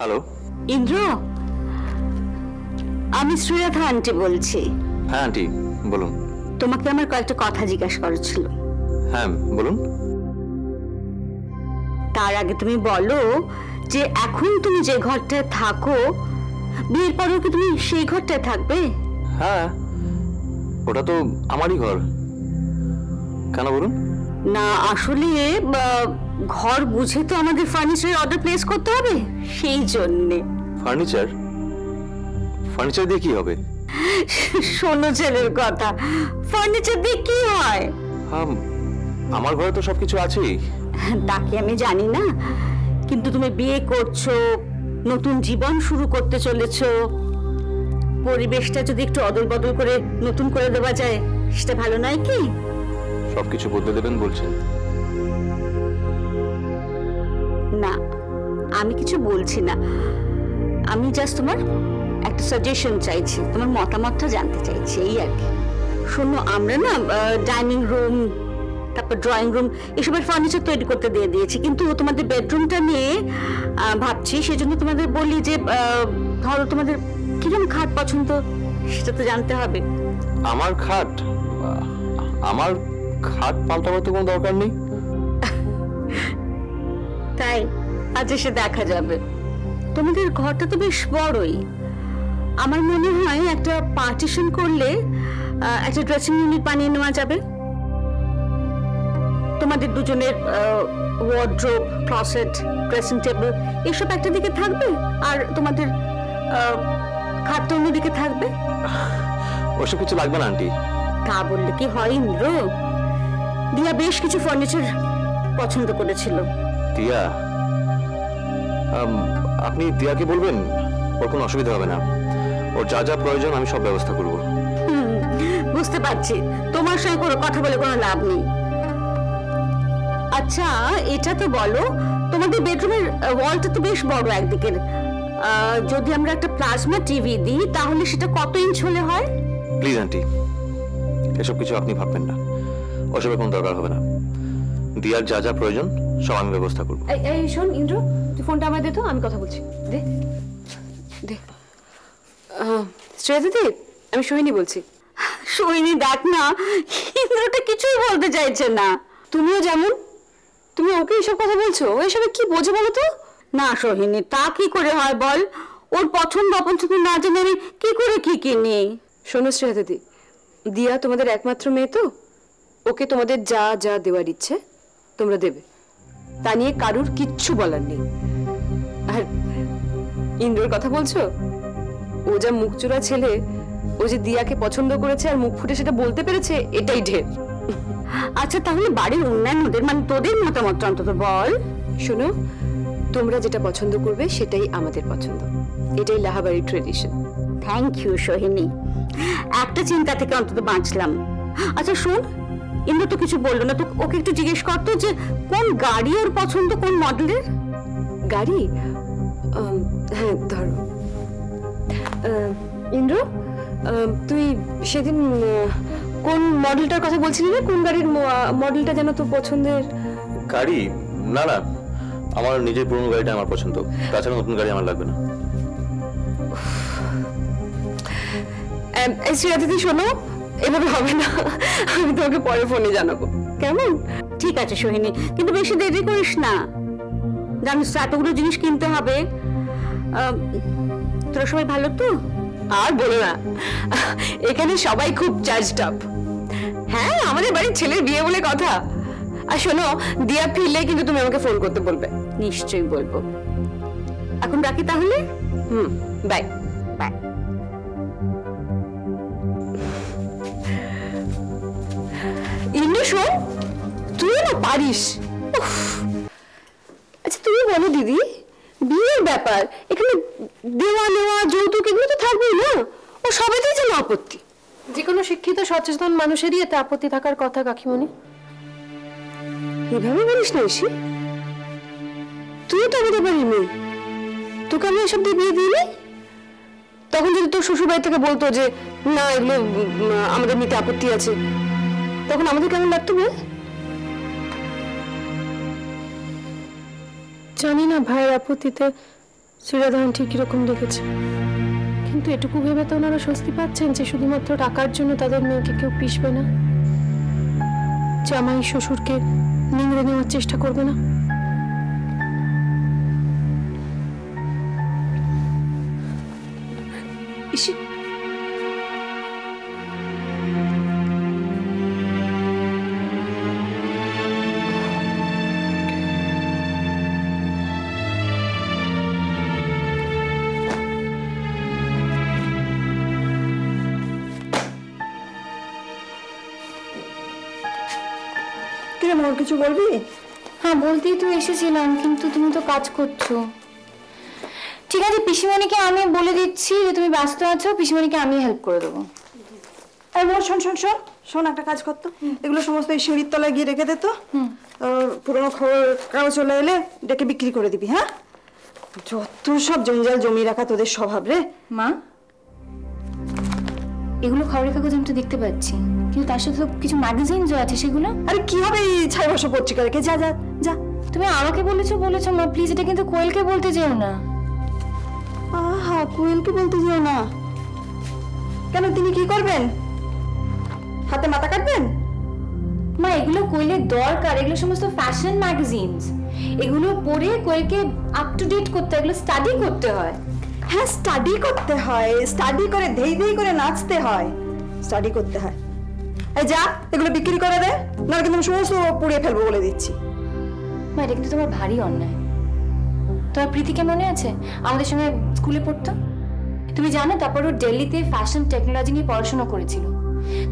Hello Indra आमी Shri Radha aunty बोलছি। হ্যাঁ aunty বলুন। তোমাকে আমার কয়েকটা কথা জিজ্ঞাসা করার ছিল। হ্যাঁ বলুন। তার আগে তুমি বলো যে এখন তুমি যে ঘরটায় থাকো বিয়ের পরেও কি তুমি সেই ঘরটায় থাকবে? হ্যাঁ ওটা তো আমারই ঘর। কেন বলুন? না আসলে ঘর বুঝে তো আমাদের ফার্নিচারের অর্ডার প্লেস করতে হবে, সেই জন্য। ফার্নিচার? ফার্নিচার দিয়ে কি হবে? শোনো ছেলের কথা, ফার্নিচার দিয়ে কি হয়? আমার ঘরে তো সবকিছু আছে। তাকে আমি জানি না, কিন্তু তুমি বিয়ে করছো, নতুন জীবন শুরু করতে চলেছো, পরিবেশটা যদি একটু অদল বদল করে নতুন করে দেওয়া যায় সেটা ভালো নয় কি? সবকিছু বদলে দেবেন বলছেন? না আমি কিছু বলছি না, আমি জাস্ট তোমার একটা সাজেশন চাইছি, তোমার মতামতটা জানতে চাইছি এই আর কি। শোনো আমরা না ডাইনিং রুম তারপর ড্রয়িং রুম এসবের ফার্নিচার তৈরি করতে দিয়ে দিয়েছি, কিন্তু তোমাদের বেডরুমটা নিয়ে ভাবছি, সেজন্য তোমাদের বলি যে ধরো তোমাদের কিরকম খাট পছন্দ সেটা তো জানতে হবে। আমার খাট? আমার খাট পাল্টাবার তো কোনো দরকার নেই। তাই আজ এসে দেখা যাবে। তোমাদের ঘরটা তো বেশ বড়ই, আমার মনে হয় একটা পার্টিশন করলে একটা ড্রেসিং রুম বানিয়ে নেওয়া যাবে। তোমাদের দুজনের ওয়ার্ড্রোব, ক্লোসেট, ড্রেসিং টেবিল এসব একটা দিকে থাকবে, আর তোমাদের খাট অন্যদিকে থাকবে। ওসব কিছু লাগবে না আন্টি। তা বললে কি হয় ইন্দ্র? দিয়া বেশ কিছু ফার্নিচার পছন্দ করেছিল। দিয়া? আপনি দিয়াকে বলবেন, ওর কোনো অসুবিধা হবে না, ওর যা যা প্রয়োজন আমি সব ব্যবস্থা করব। বুঝতে পারছি, তোমার সঙ্গে কোনো কথা বলে কোনো লাভ নেই। আচ্ছা এটা তো বলো, তোমাদের বেডরুমের ওয়ালটা তো বেশ বড় একদিকে, যদি আমরা একটা প্লাজমা টিভি দিই তাহলে সেটা কত ইঞ্চ হলে হয়? প্লিজ আন্টি এসব কিছু আপনি ভাববেন না, ওসবের কোনো দরকার হবে না, দিয়ার যা যা প্রয়োজন সব আমি ব্যবস্থা করব। এই শোন ইন্দ্র, তুই ফোনটা আমায় দে তো, আমি কথা বলছি। দে দে। শ্রেয়া দিদি আমি সোহিনী বলছি। সোহিনী ডাক না, ইন্দ্রটা কিছুই বলতে চাইছে না। তুমিও যেমন, তুমি ওকে এসব কথা বলছো, এসবে কি বোঝে বলো তো? না সোহিনী তা কি করে হয় বল, ওর পছন্দ অপছন্দ না জেনে আমি কি করে কি কিনি? শোনো শ্রেয়া দিদি, দিয়া তোমাদের একমাত্র মেয়ে তো, ওকে তোমাদের যা যা দেওয়ার ইচ্ছে তোমরা দেবে, তা নিয়ে কারুর কিচ্ছু বলার নেই। আর ইন্দ্রর কথা বলছো, ও যা মুখচোরা ছেলে, ও যে দিয়াকে পছন্দ করেছে আর মুখ ফুটে সেটা বলতে পেরেছে এটাই ঢের। আচ্ছা তাহলে বাড়ির অন্যান্যদের মানে তোদের মতামত অন্তত বল। শোনো তোমরা যেটা পছন্দ করবে সেটাই আমাদের পছন্দ, এটাই লাহাবাড়ির ট্রেডিশন। থ্যাংক ইউ সোহিনী, একটা চিন্তা থেকে অন্তত বাঁচলাম। আচ্ছা শোন ইন্দ্র তো কিছু বললো না, তো ওকে একটু জিজ্ঞেস করতো যে কোন গাড়ি ওর পছন্দ, কোন মডেলের গাড়ি। হ্যাঁ ধরো ইন্দ্র তুই সেদিন কোন মডেলটার কথা বলছিলি না, কোন গাড়ির মডেলটা যেন তোর পছন্দের গাড়ি? না না আমার নিজের পুরনো গাড়িটা আমার পছন্দ, তাছাড়া নতুন গাড়ি আমার লাগবে না। শ্রেয়া দিদি শোনো এভাবে হবে না, আমি তোমাকে পরে ফোনে জানাবো কেমন? ঠিক আছে সোহিনী, কিন্তু বেশি দেরি করিস না, জানিস এতগুলো জিনিস কিনতে হবে। তোরা সবাই ভালো তো? আর বলো না, এখানে সবাই খুব চার্জড আপ। হ্যাঁ আমাদের বাড়ির ছেলের বিয়ে বলে কথা। আর শোনো দিয়া ফিরলে কিন্তু তুমি আমাকে ফোন করতে বলবে। নিশ্চয়ই বলবো। এখন রাখি তাহলে। Bye bye. ইন্দ্র শোন তুই না পারিস। আচ্ছা তুমি বলো দিদি, বিয়ের ব্যাপার, এখানে দেওয়া নেওয়া যৌতুক এগুলো তো থাকবেই না, ও সবেতেই যেন আপত্তি। যে কোনো শিক্ষিত সচেতন মানুষেরই এতে আপত্তি থাকার কথা কাকিমণি। এভাবে বলিস না ঋষি, তুই তো আমাদের বাড়ির মেয়ে, তোকে আমি এসব দিয়ে বিয়ে দিই। তখন যদি তোর শ্বশুর বাড়ি থেকে বলতো যে না এগুলো আমাদের মেয়েতে আপত্তি আছে, তখন আমাদের কেমন লাগতো বল? জানি না ভাইয়ের আপত্তিতে শ্রীরাধারণ ঠিক এরকম দেখেছে, কিন্তু এটুকু ভেবে তো ওনারা স্বস্তি পাচ্ছেন যে শুধুমাত্র টাকার জন্য তাদের মেয়েকে কেউ পিষবে না, জামাই শ্বশুরকে নিংড়ে নেওয়ার চেষ্টা করবে না। কিছু বলবি? হ্যাঁ, বলতেই তো এসেছিলাম, কিন্তু তুমি তো কাজ করছো। ঠিক আছে, পিসিমণিকে আমি বলে দিচ্ছি যে তুমি ব্যস্ত আছো, পিসিমণিকে আমি হেল্প করে দেবো। শোন শোন শোন শোন একটা কাজ করতো, এগুলো সমস্ত এই সিঁড়ির তলায় গিয়ে রেখে দে তো, পুরোনো খবর কাগজ চলে এলে ডেকে বিক্রি করে দিবি। হ্যাঁ, যত সব জঞ্জাল জমি রাখা তোদের স্বভাব রে। মা, এগুলো খবরের কাগজ আমি তো দেখতে পাচ্ছি, কিন্তু তার সাথে কিছু ম্যাগাজিন যা আছে সেগুলো। আরে কি হবে এই ছাইবাসা পত্রিকাকে, যা যা যা। তুমি আমাকে বলেছো মা, প্লিজ এটা কিন্তু কোয়েলকে বলতে যেও না। আহা, কোয়েলকে বলতে যেও না কেন? তিনি কি করবেন? হাতে মাথা কাটবেন? মা, এগুলো কোয়েলের দরকার, এগুলো সমস্ত ফ্যাশন ম্যাগাজিন, এগুলো পড়ে কোয়েলকে আপ টু ডেট করতে হয়, এগুলো স্টাডি করতে হয়। হ্যাঁ, স্টাডি করতে হয়, স্টাডি করে ধেই ধেই করে নাচতে হয়, স্টাডি করতে হয়। এই যা, এগুলো বিক্রি করে দে, নাহলে কিন্তু সমস্ত পুড়িয়ে ফেলবো বলে দিচ্ছি। মা, এটা কিন্তু তোমার ভারী অন্যায়। তোমার প্রীতিকে মনে আছে, আমাদের সঙ্গে স্কুলে পড়তো? তুমি জানো, তারপর ও দিল্লিতে ফ্যাশন টেকনোলজি নিয়ে পড়াশোনা করেছিল,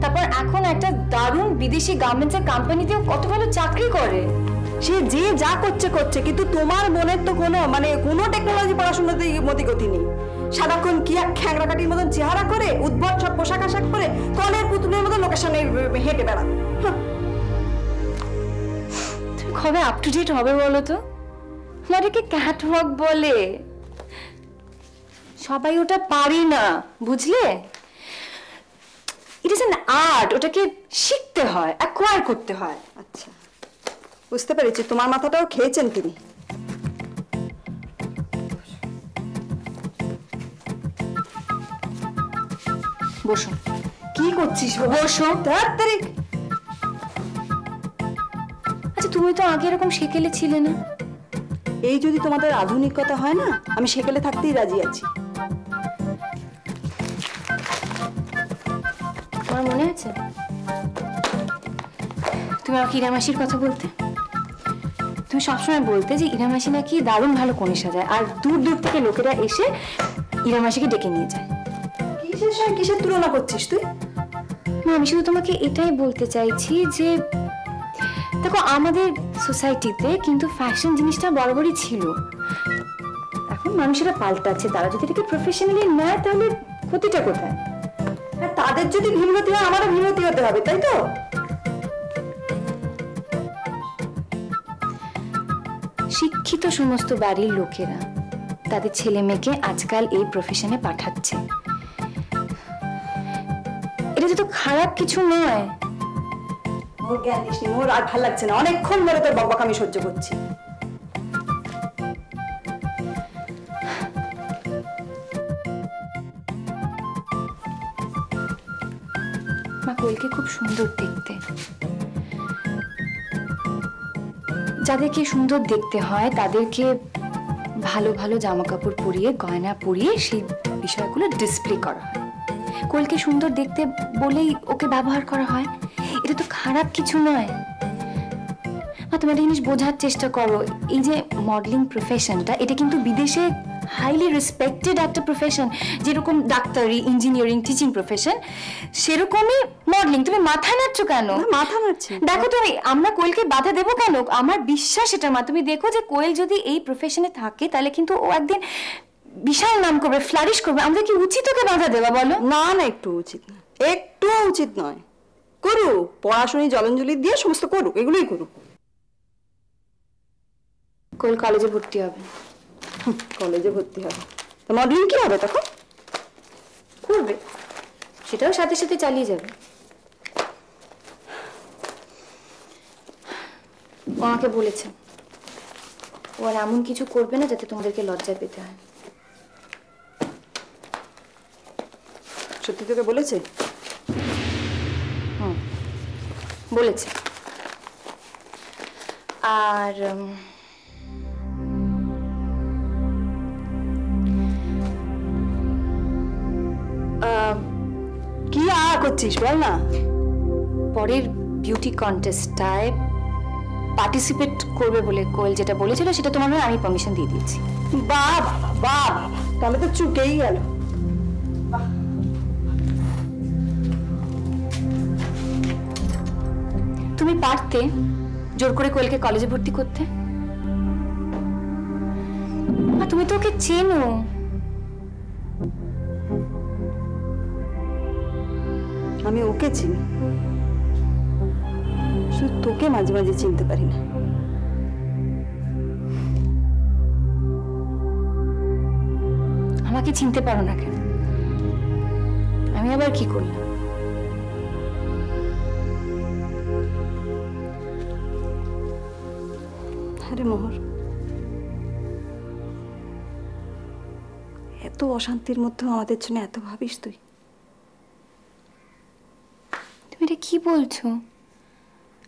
তারপর এখন একটা দারুণ বিদেশি গার্মেন্টসের কোম্পানিতেও কত ভালো চাকরি করে। সে যে যা করছে করছে, কিন্তু তোমার মনের তো কোনো টেকনোলজি পড়াশোনাতে মতিগতি নেই। সারাক্ষণ কি এক খ্যাংরা কাটির মতন চেহারা করে, উদ্ভট সব পোশাক আশাক পরে, কলের পুতুলের মতো লোকেশনে হেঁটে বেড়ানো। তুমি কবে আপ টু ডেট হবে বলো তো? তোমাদেরকে ক্যাটওয়াক বলে, সবাই ওটা পারি না, বুঝলে? ইট ইজ অ্যান আর্ট, ওটাকে শিখতে হয়, অ্যাকোয়ার করতে হয়। আচ্ছা, বুঝতে পেরেছি, তোমার মাথাটাও খেয়েছেন তিনি। বসো, কি করছিস? বসো। আচ্ছা, তুমি তো আগে এরকম সেকেলে ছিলে না। এই যদি তোমাদের আধুনিকতা হয় না, আমি সেকেলে থাকতেই রাজি আছি। তোমার মনে আছে তুমি আমাকে ইরামাসির কথা বলতে? তুমি সবসময় বলতে যে ইরামাসি নাকি দারুণ ভালো কনে সাজায়, আর দূর দূর থেকে লোকেরা এসে ইরামাসিকে ডেকে নিয়ে যায়। কিসের সঙ্গে কিসের তুলনা করছিস তুই? না, আমি শুধু তোমাকে এটাই বলতে চাইছি যে দেখো, আমাদের সোসাইটিতে কিন্তু ফ্যাশন জিনিসটা বরাবরই ছিল। এখন মানুষেরা পাল্টাচ্ছে, তারা যদি এটাকে প্রফেশনালি নেয় তাহলে ক্ষতিটা কোথায়? আর তাদের যদি ভিন্নতি হয়, আমারও ভিন্নতি হতে হবে, তাই তো? শিক্ষিত সমস্ত বাড়ির লোকেরা তাদের ছেলে মেয়েকে আজকাল এই প্রফেশনে পাঠাচ্ছে। এটা তো খারাপ কিছু নয়। ওর জ্ঞান দিসনি, ওর আর ভালো লাগছে না, অনেকক্ষণ ধরে তোর বকবক আমি সহ্য করছি। মা, কোয়েলকে খুব সুন্দর দেখতে। যাদেরকে সুন্দর দেখতে হয় তাদেরকে ভালো ভালো জামা কাপড় পরিয়ে, গয়না পরিয়ে সেই বিষয়গুলো ডিসপ্লে করা হয়। কোয়েলকে সুন্দর দেখতে বলেই ওকে ব্যবহার করা হয়, এটা তো খারাপ কিছু নয়। তুমি একটা জিনিস বোঝার চেষ্টা করো, এই যে মডেলিং প্রফেশনটা, এটা কিন্তু বিদেশে হাইলি রেসপেক্টেড একটা প্রফেশন। যেরকম ডাক্তারি, ইঞ্জিনিয়ারিং, টিচিং প্রফেশন, সেরকমই মডেলিং। তুমি মাথা নাড়ছো কেন? মাথা নাড়ছি। দেখো তুমি, আমরা কোয়েলকে বাধা দেবো কেন? আমার বিশ্বাস এটা। মা, তুমি দেখো যে কোয়েল যদি এই প্রফেশনে থাকে তাহলে কিন্তু ও একদিন বিশাল নাম করবে, ফ্লারিশ করবে। আমাদের কি উচিত ওকে বাধা দেওয়া বলো? না না, একটু উচিত না, একটু উচিত নয়। করু পড়াশোনায় জলঞ্জলি দিয়ে সমস্ত করুক, এগুলোই করুক। কোয়েল কলেজে ভর্তি হবে। কলেজে ভর্তি হবে তো মডেলিং কি হবে তখন? করবে, সেটাও সাথে সাথে চালিয়ে যাবে। আমাকে বলেছে ও আর এমন কিছু করবে না যাতে তোমাদেরকে লজ্জা পেতে হয়। সত্যি তোকে বলেছে? হুম, বলেছে। আর কি করছিস বল না? পরের বিউটি কন্টেস্টটায় পার্টিসিপেট করবে বলে কোয়েল যেটা বলেছিল সেটা তোমার নামে আমি পারমিশন দিয়ে দিয়েছি। বাহ বাহ, তাহলে তো চুকেই গেল। তুমি পারতে জোর করে কোয়েলকে কলেজে ভর্তি করতে, আর তুমি তো ওকে চেনো। আমি ওকে চিনি, শুধু তোকে মাঝে মাঝে চিনতে পারি না। আমাকে চিনতে পারো না কেন? আমি আবার কি করলাম? আরে মোহর, এত অশান্তির মধ্যে আমাদের জন্য এত ভাবিস তুই? তুমি এটা কি বলছো?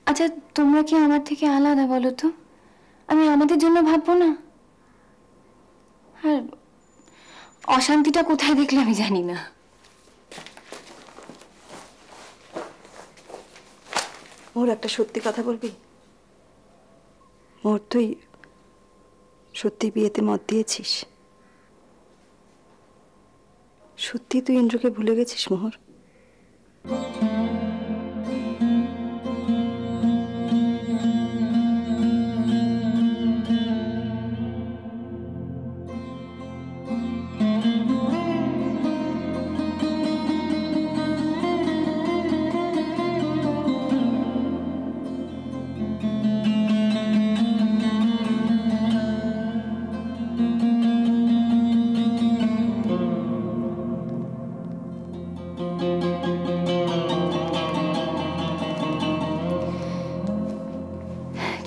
আচ্ছা, তোমরা কি আমার থেকে আলাদা বলো তো? আমি আমাদের জন্য ভাববো না? আর অশান্তিটা কোথায় দেখলে আমি জানি না। মোর, একটা সত্যি কথা বলবি? মোর, তুই সত্যি বিয়েতে মত দিয়েছিস? সত্যি তুই ইন্দ্রকে ভুলে গেছিস মোহর?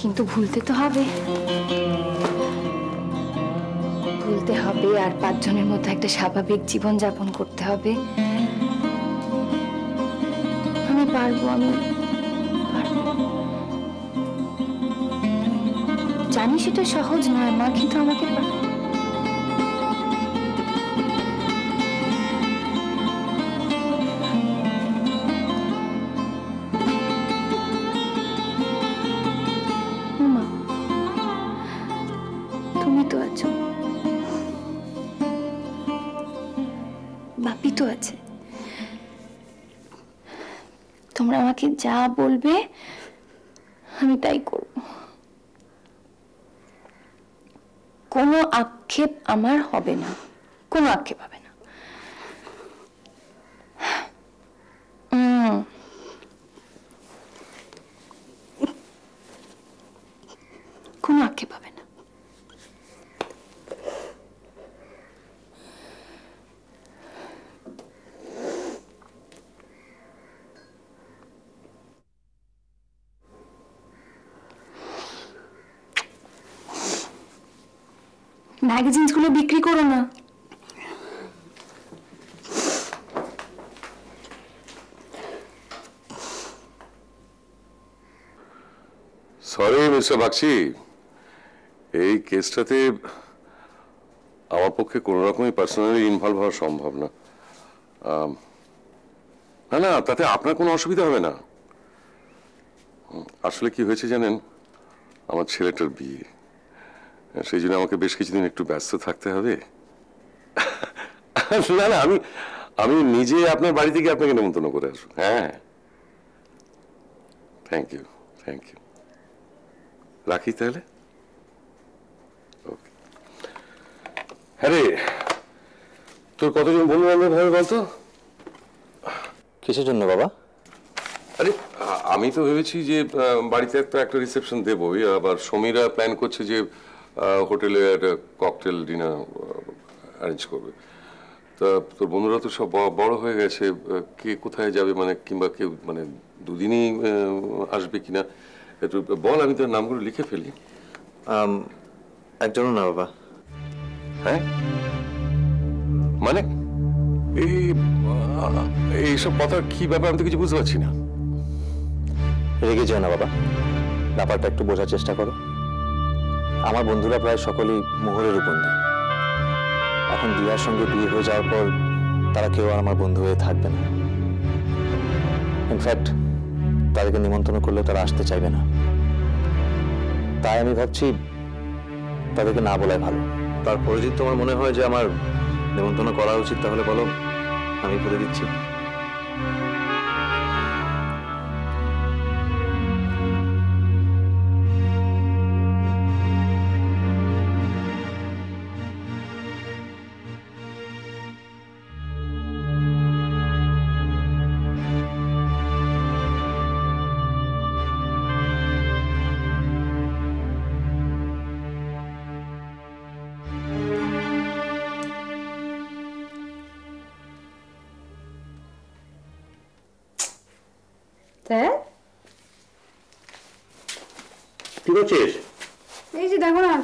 কিন্তু ভুলতে তো হবে, ভুলতে হবে। আর পাঁচজনের মধ্যে একটা স্বাভাবিক জীবন যাপন করতে হবে। আমি পারবো, আমি জানি সেটা সহজ নয় মা, কিন্তু আমাকে পারবো। বাপি তো আছে, তোমরা আমাকে যা বলবে আমি তাই করব। কোনো আক্ষেপ আমার হবে না, কোনো আক্ষেপ হবে না। কোনো আক্ষেপ হবে না। ম্যাগাজিনগুলো বিক্রি করো না। সরি মিস্টার বাগচি, এই কেসটাতে আমার পক্ষে কোন রকমই পার্সোনালি ইনভলভ হওয়া সম্ভব না। না না, তাতে আপনার কোনো অসুবিধা হবে না। আসলে কি হয়েছে জানেন, আমার ছেলেটার বিয়ে, সেই জন্য আমাকে বেশ কিছুদিন একটু ব্যস্ত থাকতে হবে। না না, আমি নিজে আপনার বাড়ি থেকে আপনাকে নিমন্ত্রণ করে আসবো। হ্যাঁ, থ্যাংক ইউ, থ্যাংক ইউ। রাখি তাহলে। ওকে। হ্যাঁ রে, তোর কতজন বন্ধু বান্ধব হবে বলতো? কিসের জন্য বাবা? আরে আমি তো ভেবেছি যে বাড়িতে একটা রিসেপশন দেবো, আবার সমীরা প্ল্যান করছে যে হোটেলে একটা ককটেল ডিনার অ্যারেঞ্জ করবে। তা তোর বন্ধুরা তো সব বড় হয়ে গেছে, কে কোথায় যাবে মানে, কিংবা কেউ মানে দুদিনই আসবে কিনা একটু বল, আমি তার নামগুলো লিখে ফেলি। একজনও না বাবা। হ্যাঁ মানে এইসব কথা কি ব্যাপার, আমি তো কিছু বুঝতে পারছি না। রেগে যেও না বাবা, ব্যাপারটা একটু বোঝার চেষ্টা করো। আমার বন্ধুরা প্রায় সকলেই মোহরের বন্ধু। এখন দিয়ার সঙ্গে বিয়ে হয়ে যাওয়ার পর তারা কেউ আর আমার বন্ধু হয়ে থাকবে না। ইনফ্যাক্ট তাদেরকে নিমন্ত্রণ করলেও তারা আসতে চাইবে না। তাই আমি ভাবছি তাদেরকে না বলাই ভালো। তারপরে যদি তোমার মনে হয় যে আমার নিমন্ত্রণ করা উচিত, তাহলে বলো, আমি করে দিচ্ছি।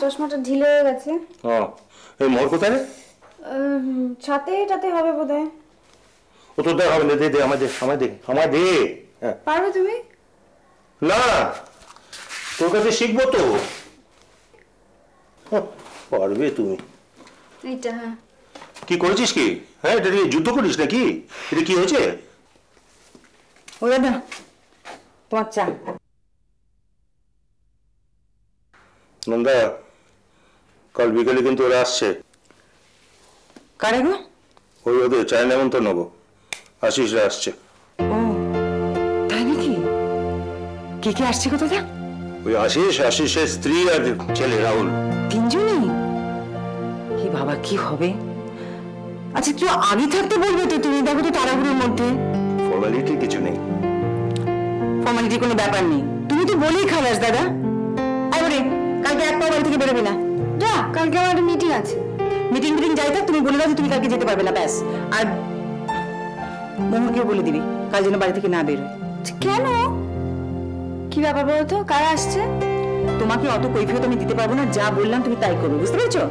চশমাটা ঢিলে হয়ে গেছে। মোর কোথায় রে? ছাতে এটাতে হবে বোধহয়। ও তো দেখ, দে দে আমায়, দে আমায়, দে আমায়, দে। পারবে তুমি? না, তোর কাছে শিখবো তো। পারবে তুমি এইটা? হ্যাঁ। কি করেছিস কি? হ্যাঁ, এটা নিয়ে যুদ্ধ করিস নাকি? এটা কি হয়েছে? ও দাদা, তোমার চা। নন্দা, কাল বিকেলে কিন্তু ওরা আসছে। কারে গো? ওই ওদের চায়না মন্ত্র নেবো, আশিসরা আসছে। ও তাই নাকি? কে কে আসছে গো দাদা? ওই আশিস, আশিসের স্ত্রী আর ছেলে রাহুল, তিনজনই। কি বাবা, কি হবে? আচ্ছা একটু আগে থাকতে বলবে তো তুমি। দেখো তো তারাগুলোর মধ্যে ফর্মালিটি কিছু নেই। ফর্মালিটি কোনো ব্যাপার নেই, তুমি তো বলেই খালাস দাদা। আরে কালকে এক পা বাড়ি থেকে বেরোবি না, যা। কালকে আমার একটা মিটিং আছে। মিটিং মিটিং যাই থাক, তুমি বলে দাও যে তুমি কালকে যেতে পারবে না, ব্যাস। আর মোহনকেও বলে দিবি কাল যেন বাড়ি থেকে না বেরোয়। কেন? কি ব্যাপার বলো তো, কারা আসছে? তোমাকে অত কৈফিয়ত আমি দিতে পারবো না, যা বললাম তুমি তাই করবে, বুঝতে পেরেছো?